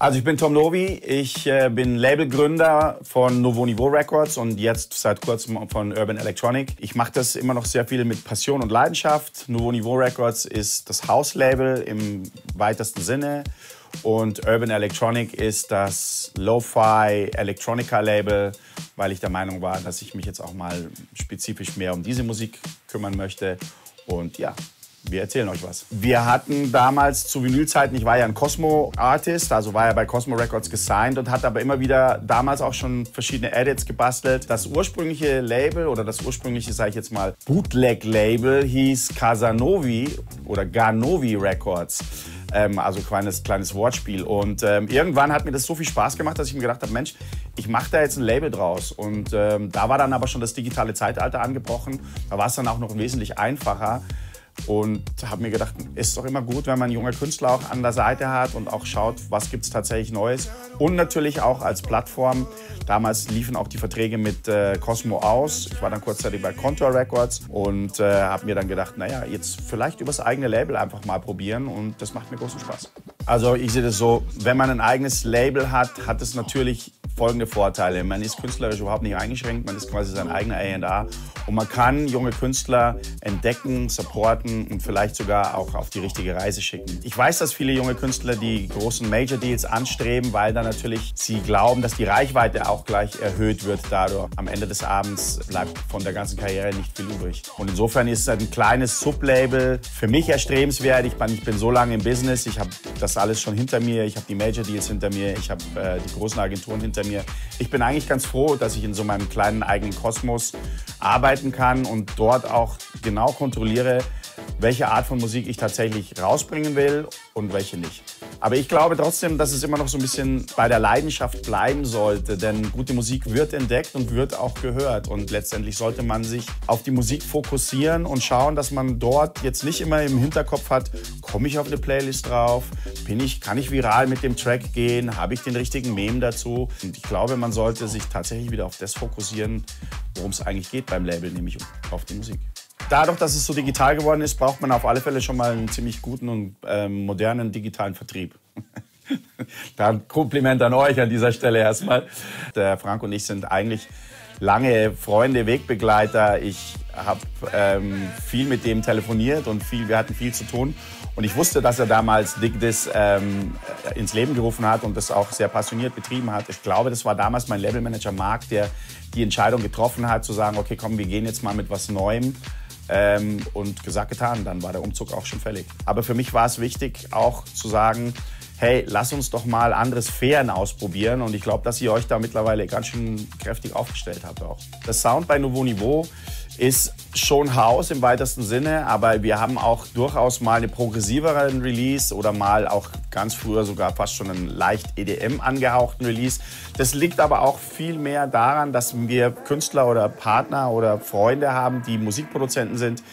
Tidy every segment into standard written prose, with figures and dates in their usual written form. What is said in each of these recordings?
Also ich bin Tom Novy, ich bin Labelgründer von Nouveau Niveau Records und jetzt seit kurzem von Urban Electronic. Ich mache das immer noch sehr viel mit Passion und Leidenschaft. Nouveau Niveau Records ist das House-Label im weitesten Sinne und Urban Electronic ist das Lo-Fi-Electronica-Label, weil ich der Meinung war, dass ich mich jetzt auch mal spezifisch mehr um diese Musik kümmern möchte und ja. Wir erzählen euch was. Wir hatten damals zu Vinylzeiten, ich war ja ein Cosmo-Artist, also war ja bei Cosmo Records gesigned und hat aber immer wieder damals auch schon verschiedene Edits gebastelt. Das ursprüngliche Label oder das ursprüngliche, sage ich jetzt mal, Bootleg-Label hieß Casanovi oder Ganovi Records. Also kleines Wortspiel. Und irgendwann hat mir das so viel Spaß gemacht, dass ich mir gedacht habe, Mensch, ich mache da jetzt ein Label draus. Und da war dann aber schon das digitale Zeitalter angebrochen. Da war es dann auch noch wesentlich einfacher. Und habe mir gedacht, ist doch immer gut, wenn man junge Künstler auch an der Seite hat und auch schaut, was gibt es tatsächlich Neues. Und natürlich auch als Plattform. Damals liefen auch die Verträge mit Cosmo aus. Ich war dann kurzzeitig bei Kontor Records und habe mir dann gedacht, naja, jetzt vielleicht übers eigene Label einfach mal probieren und das macht mir großen Spaß. Also ich sehe das so, wenn man ein eigenes Label hat, hat es natürlich folgende Vorteile. Man ist künstlerisch überhaupt nicht eingeschränkt, man ist quasi sein eigener A&R und man kann junge Künstler entdecken, supporten und vielleicht sogar auch auf die richtige Reise schicken. Ich weiß, dass viele junge Künstler die großen Major-Deals anstreben, weil dann natürlich sie glauben, dass die Reichweite auch gleich erhöht wird dadurch. Am Ende des Abends bleibt von der ganzen Karriere nicht viel übrig. Und insofern ist es ein kleines Sublabel für mich erstrebenswert. Ich bin so lange im Business, ich habe das alles schon hinter mir, ich habe die Major-Deals hinter mir, ich habe die großen Agenturen hinter mir. Ich bin eigentlich ganz froh, dass ich in so meinem kleinen eigenen Kosmos arbeiten kann und dort auch genau kontrolliere, welche Art von Musik ich tatsächlich rausbringen will und welche nicht. Aber ich glaube trotzdem, dass es immer noch so ein bisschen bei der Leidenschaft bleiben sollte, denn gute Musik wird entdeckt und wird auch gehört. Und letztendlich sollte man sich auf die Musik fokussieren und schauen, dass man dort jetzt nicht immer im Hinterkopf hat, komme ich auf eine Playlist drauf, kann ich viral mit dem Track gehen, habe ich den richtigen Meme dazu. Und ich glaube, man sollte sich tatsächlich wieder auf das fokussieren, worum es eigentlich geht beim Label, nämlich auf die Musik. Dadurch, dass es so digital geworden ist, braucht man auf alle Fälle schon mal einen ziemlich guten und modernen digitalen Vertrieb. Dann Kompliment an euch an dieser Stelle erstmal. Der Frank und ich sind eigentlich lange Freunde, Wegbegleiter. Ich habe viel mit dem telefoniert und wir hatten viel zu tun. Und ich wusste, dass er damals DIGDIS ins Leben gerufen hat und das auch sehr passioniert betrieben hat. Ich glaube, das war damals mein Labelmanager Mark, der die Entscheidung getroffen hat, zu sagen, okay, komm, wir gehen jetzt mal mit was Neuem. Und gesagt, getan, dann war der Umzug auch schon fällig. Aber für mich war es wichtig, auch zu sagen, hey, lass uns doch mal andere Sphären ausprobieren. Und ich glaube, dass ihr euch da mittlerweile ganz schön kräftig aufgestellt habt auch. Das Sound bei Nouveau Niveau ist schon House im weitesten Sinne, aber wir haben auch durchaus mal einen progressiveren Release oder mal auch ganz früher sogar fast schon einen leicht EDM angehauchten Release. Das liegt aber auch viel mehr daran, dass wir Künstler oder Partner oder Freunde haben, die Musikproduzenten sind,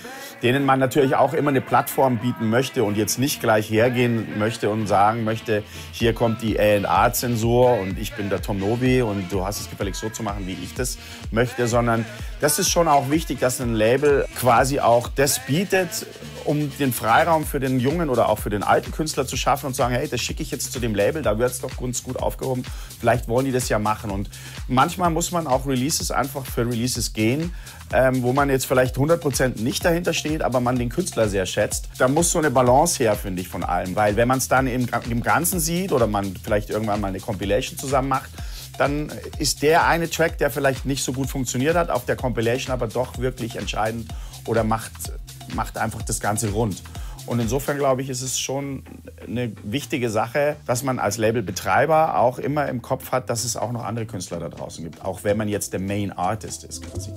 denen man natürlich auch immer eine Plattform bieten möchte und jetzt nicht gleich hergehen möchte und sagen möchte, hier kommt die A&R-Zensur und ich bin der Tom Novy und du hast es gefälligst so zu machen, wie ich das möchte, sondern das ist schon auch wichtig, dass ein Label quasi auch das bietet, um den Freiraum für den jungen oder auch für den alten Künstler zu schaffen und zu sagen, hey, das schicke ich jetzt zu dem Label, da wird es doch ganz gut aufgehoben, vielleicht wollen die das ja machen. Und manchmal muss man auch Releases einfach für Releases gehen, wo man jetzt vielleicht 100% nicht dahinter steht, aber man den Künstler sehr schätzt. Da muss so eine Balance her, finde ich, von allem, weil wenn man es dann im Ganzen sieht oder man vielleicht irgendwann mal eine Compilation zusammen macht, dann ist der eine Track, der vielleicht nicht so gut funktioniert hat, auf der Compilation aber doch wirklich entscheidend oder macht einfach das Ganze rund. Und insofern, glaube ich, ist es schon eine wichtige Sache, dass man als Labelbetreiber auch immer im Kopf hat, dass es auch noch andere Künstler da draußen gibt, auch wenn man jetzt der Main Artist ist quasi.